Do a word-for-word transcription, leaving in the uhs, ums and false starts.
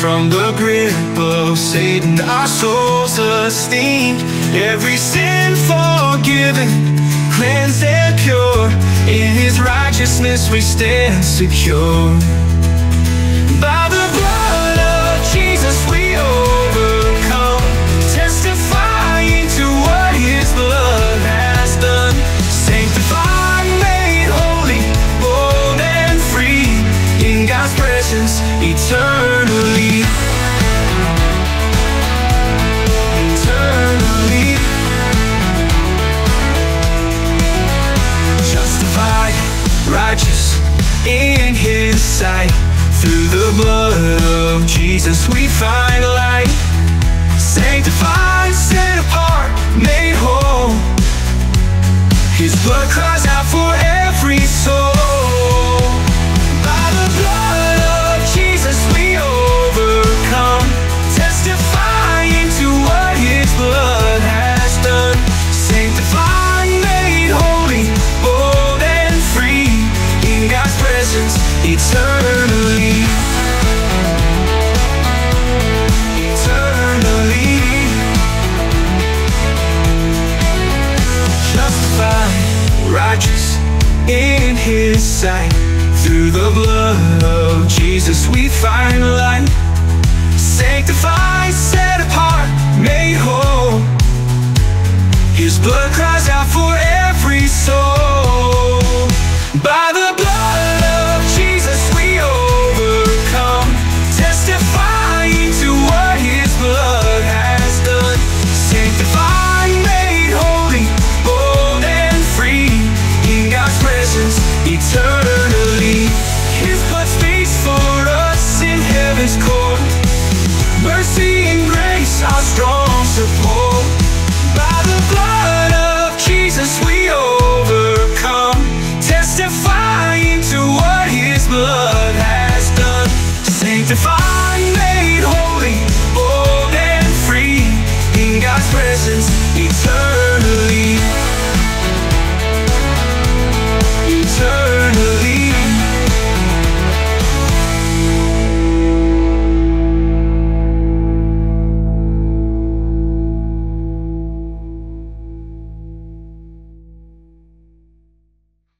from the grip of Satan, our souls sustained, every sin forgiven, cleansed and pure. In His righteousness we stand secure. By the blood of Jesus we overcome, testifying to what His blood has done. Sanctified, made holy, bold and free, in God's presence eternally. Righteous in His sight, through the blood of Jesus we find light. Sanctified, set apart, made whole, His blood cries out for every soul. Eternally, eternally, justified, righteous in His sight, through the blood of Jesus we find light. Sanctified, set apart, made whole, His blood cries out for every soul. By the blood of Jesus we overcome, testifying to what His blood has done. Sanctified, made holy, bold and free, in God's presence eternally. His blood speaks for us in heaven's court, mercy and grace our strong support. By the blood of Jesus we overcome, testifying to what His blood has done. Sanctified, made holy, bold and free, in God's presence eternally.